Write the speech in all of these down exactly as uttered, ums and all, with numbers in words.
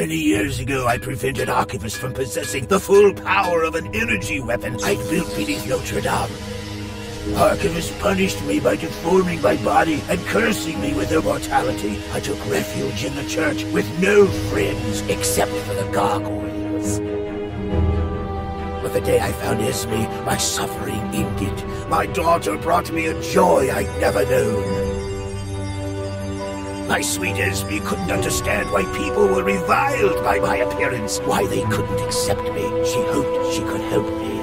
Many years ago, I prevented Archivus from possessing the full power of an energy weapon I'd built beneath Notre Dame. Archivus punished me by deforming my body and cursing me with immortality. I took refuge in the church with no friends except for the gargoyles. But the day I found Esme, my suffering ended. My daughter brought me a joy I'd never known. My sweet Esme couldn't understand why people were reviled by my appearance, why they couldn't accept me. She hoped she could help me.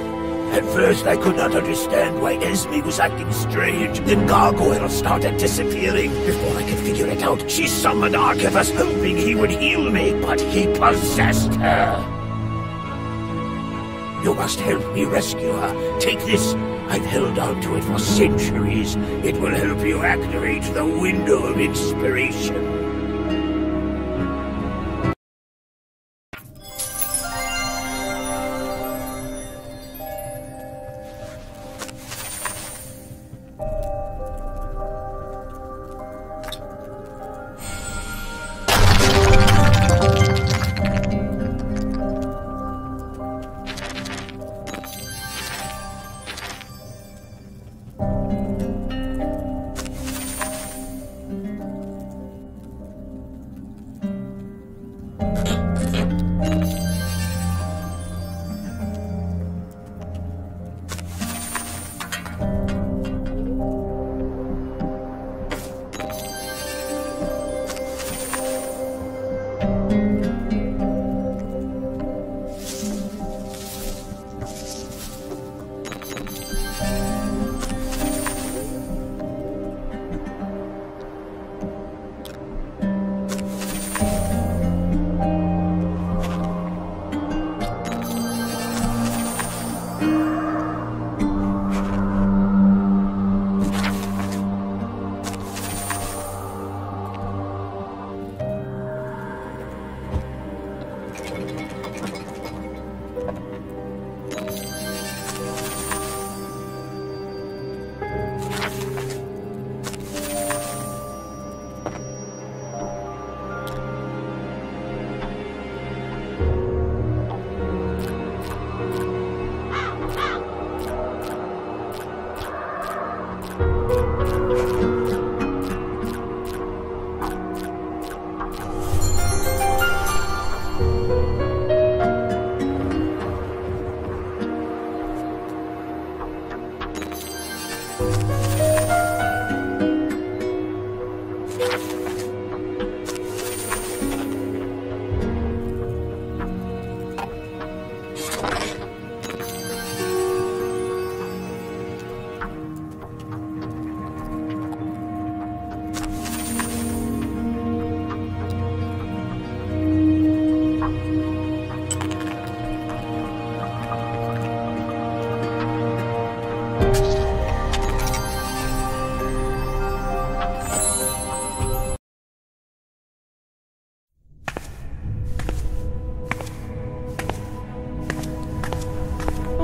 At first, I could not understand why Esme was acting strange. Then gargoyles started disappearing. Before I could figure it out, she summoned Archivus, hoping he would heal me, but he possessed her. You must help me rescue her. Take this. I've held on to it for centuries. It will help you activate the window of inspiration.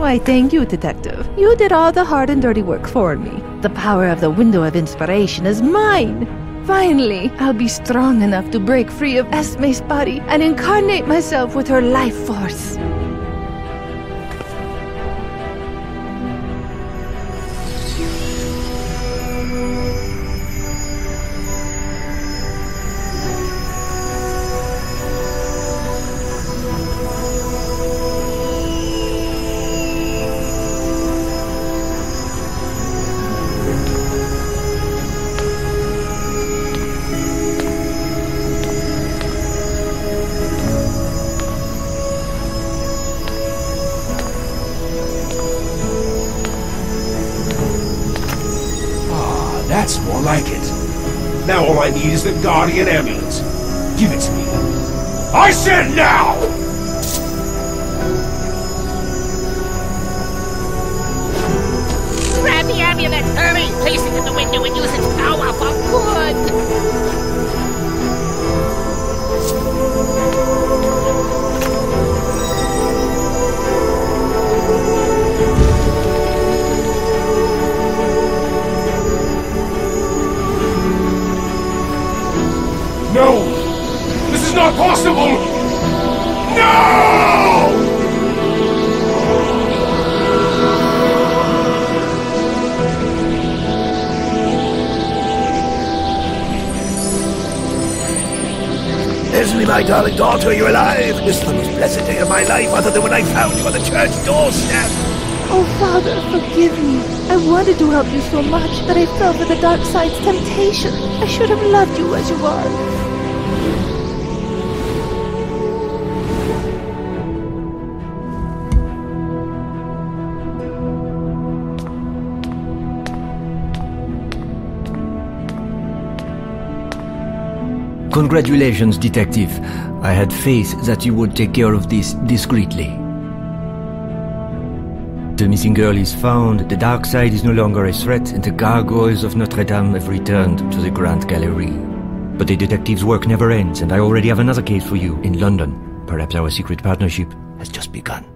I thank you, Detective. You did all the hard and dirty work for me. The power of the window of inspiration is mine! Finally, I'll be strong enough to break free of Esme's body and incarnate myself with her life force. That's more like it. Now all I need is the Guardian Amulet. Give it to me. I said now! Grab the amulet, hurry! Place it in the window and use its power for good! No! This is not possible! Esme, my darling daughter, you're alive! This is the most blessed day of my life, other than when I found you on the church doorstep! Oh, Father, forgive me. I wanted to help you so much that I fell for the dark side's temptation. I should have loved you as you are. Congratulations, Detective. I had faith that you would take care of this discreetly. The missing girl is found, the dark side is no longer a threat, and the gargoyles of Notre Dame have returned to the Grand Gallery. But the detective's work never ends, and I already have another case for you in London. Perhaps our secret partnership has just begun.